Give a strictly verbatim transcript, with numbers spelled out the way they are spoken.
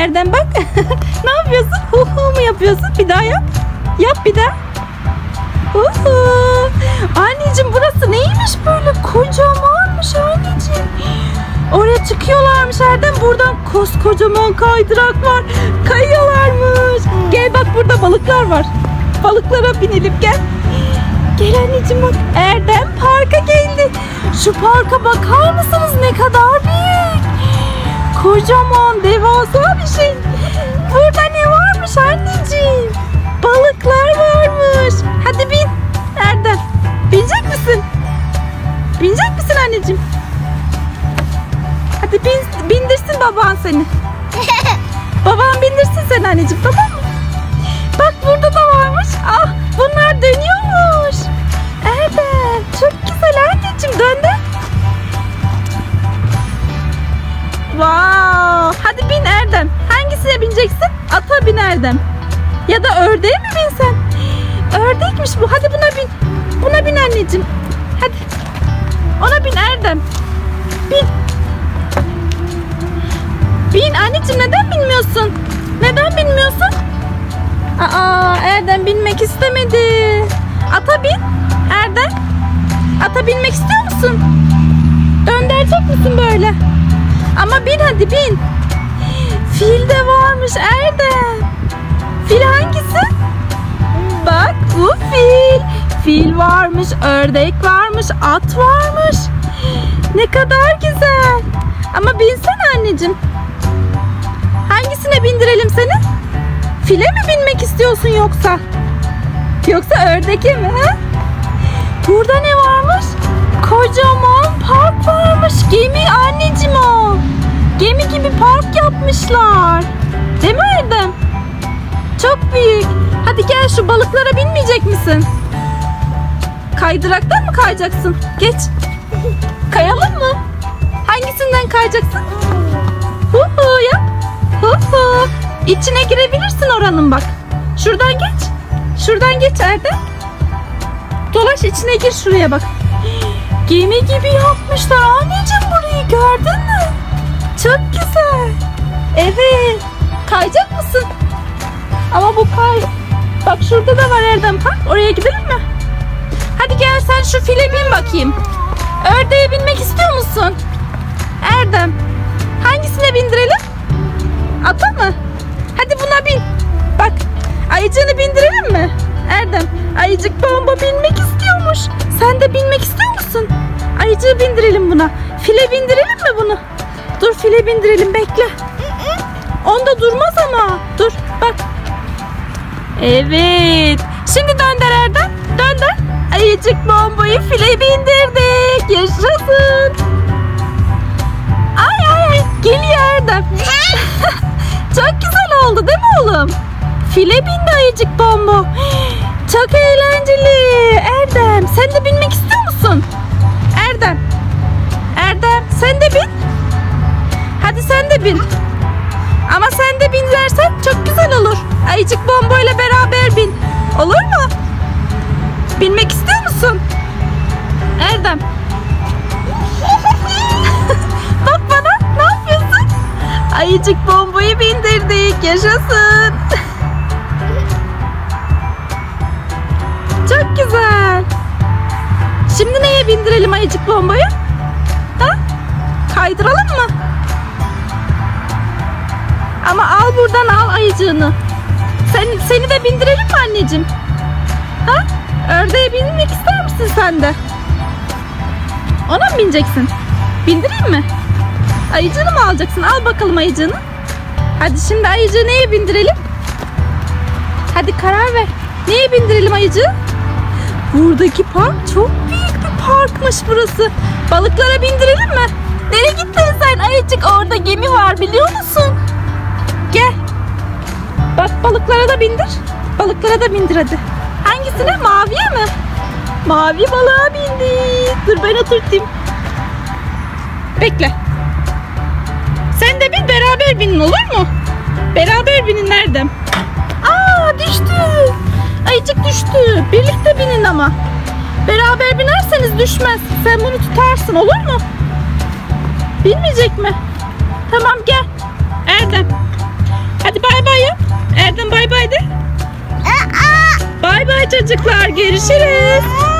Erdem bak. Ne yapıyorsun? Hu hu mu yapıyorsun? Bir daha yap. Yap bir daha. Hu hu. Anneciğim burası neymiş böyle? Kocamanmış anneciğim. Oraya çıkıyorlarmış Erdem. Buradan koskocaman kaydırak var. Kayıyorlarmış. Gel bak burada balıklar var. Balıklara binelim gel. Gel anneciğim bak. Erdem parka geldi. Şu parka bakar mısınız? Ne kadar büyük. Kocaman, devasa bir şey. Burada ne varmış anneciğim? Balıklar varmış. Hadi bin Erdem. Binecek misin? Binecek misin anneciğim? Hadi bin, bindirsin baban seni. Baban bindirsin seni anneciğim, tamam mı? Bak burada da varmış. Ah, bunlar dönüyormuş. Erdem çok güzel anneciğim, döndü. Wow. Hadi bin Erdem. Hangisine bineceksin? Ata bin Erdem. Ya da ördeğe mi binsen? Ördekmiş bu. Hadi buna bin. Buna bin anneciğim. Hadi. Ona bin Erdem. Bin. Bin anneciğim, neden binmiyorsun? Neden binmiyorsun? Aa, Erdem binmek istemedi. Ata bin. Erdem. Ata binmek istiyor musun? Döndürecek misin böyle? Ama bin hadi bin. Fil de varmış Erdem. Fil hangisi? Bak bu fil. Fil varmış, ördek varmış, at varmış. Ne kadar güzel. Ama binsene anneciğim. Hangisine bindirelim seni? File mi binmek istiyorsun yoksa? Yoksa ördeke mi? He? Burada ne varmış? Kocaman park varmış. Gemi anneciğim o. Gemi gibi park yapmışlar. Değil mi Erdem? Çok büyük. Hadi gel, şu balıklara binmeyecek misin? Kaydıraktan mı kayacaksın? Geç. Kayalım mı? Hangisinden kayacaksın? Huhu yap. Huhu. İçine girebilirsin oranın bak. Şuradan geç. Şuradan geç Erdem. Dolaş içine gir, şuraya bak. Gemi gibi yapmışlar anneciğim burayı, gördün mü? Çok güzel. Evet. Kayacak mısın? Ama bu kay... Bak şurada da var Erdem Park. Oraya gidelim mi? Hadi gel sen şu file bin bakayım. Ördeğe binmek istiyor musun? Erdem. Hangisine bindirelim? Ata mı? Hadi buna bin. Bak. Ayıcığını bindirelim mi? Erdem. Ayıcık bomba binmek istiyormuş. Sen de binmek istiyor musun? Ayıcığı bindirelim buna. File bindirelim mi bunu? Dur file bindirelim, bekle. Onda durmaz ama. Dur bak. Evet. Şimdi döndür Erdem. Döndür. Ayıcık bombayı file bindirdik. Yaşasın. Ay ay ay. Geliyor Erdem. Çok güzel oldu değil mi oğlum? File bindi ayıcık bombo. Çok eğlenceli. Erdem sen de binmek istiyor musun? Erdem. Erdem sen de bin. Hadi sen de bin. Ama sen de binlersen çok güzel olur. Ayıcık bombo ile beraber bin. Olur mu? Binmek istiyor musun? Erdem. Bak bana, ne yapıyorsun? Ayıcık bomboyu bindirdik. Yaşasın. Çok güzel. Şimdi neye bindirelim ayıcık bomboyu? Ha? Kaydıralım mı? Ama al buradan, al ayıcığını. Sen, seni de bindirelim mi anneciğim? Ha? Ördeğe binmek ister misin sen de? Ona mı bineceksin? Bindireyim mi? Ayıcığını mı alacaksın? Al bakalım ayıcığını. Hadi şimdi ayıcığı neye bindirelim? Hadi karar ver. Neye bindirelim ayıcığı? Buradaki park çok büyük bir parkmış burası. Balıklara bindirelim mi? Nereye gittin sen ayıcık? Orada gemi var biliyor musun? Gel. Bak balıklara da bindir. Balıklara da bindir hadi. Hangisine? Maviye mi? Mavi balığa bindi. Dur ben oturtayım. Bekle. Sen de bin, beraber binin olur mu? Beraber binin nerede? Aa düştü. Ayıcık düştü. Birlikte binin ama. Beraber binerseniz düşmez. Sen bunu tutarsın olur mu? Binmeyecek mi? Tamam gel. Erdem. çocuklar. Görüşürüz.